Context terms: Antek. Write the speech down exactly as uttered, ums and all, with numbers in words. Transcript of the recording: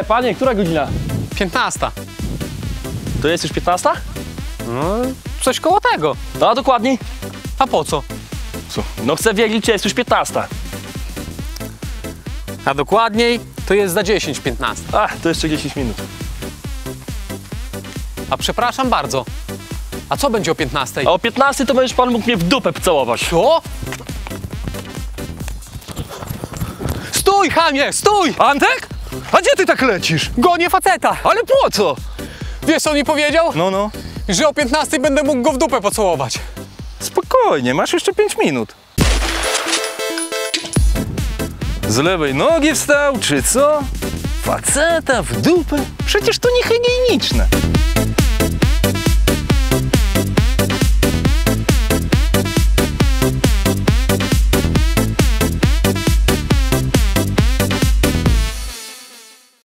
E, panie, która godzina? piętnasta. To jest już piętnasta? No, coś koło tego. No, dokładniej. A po co? Co? No chcę wiedzieć, czy jest już piętnasta. A dokładniej to jest za dziesięć piętnaście. A, to jeszcze dziesięć minut. A przepraszam bardzo. A co będzie o piętnastej? A o piętnastej to będziesz pan mógł mnie w dupę pocałować. Co? Stój, chamie, stój! Antek? A gdzie ty tak lecisz? Gonię faceta. Ale po co? Wiesz, co on mi powiedział? No, no. Że o piętnastej będę mógł go w dupę pocałować. Spokojnie, masz jeszcze pięć minut. Z lewej nogi wstał, czy co? Faceta w dupę? Przecież to niehigieniczne.